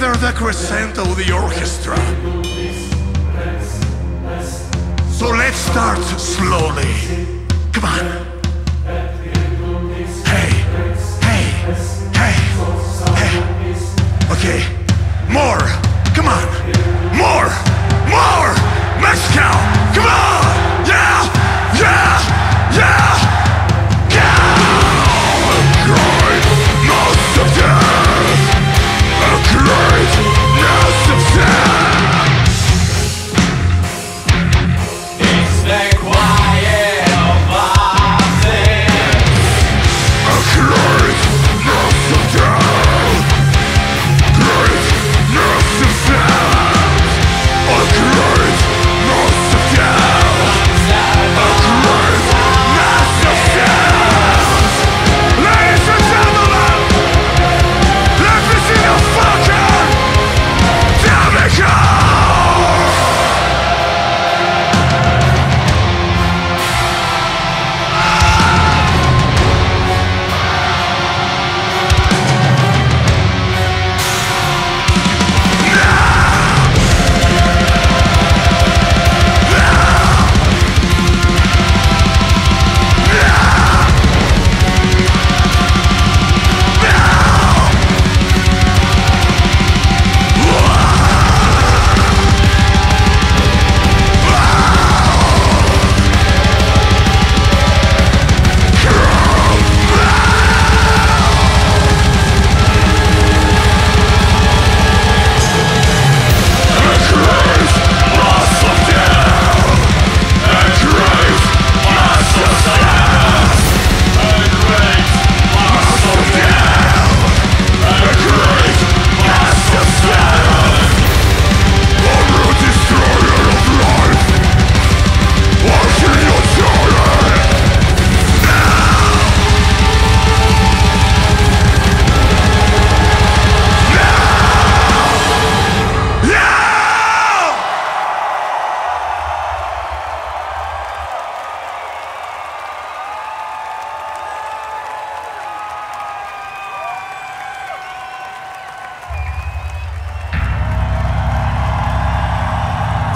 Gather the crescendo, the orchestra. So let's start slowly. Come on. Hey, hey, hey, hey. Okay, more. Come on. More, more. Moscow.